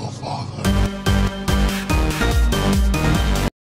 the Father.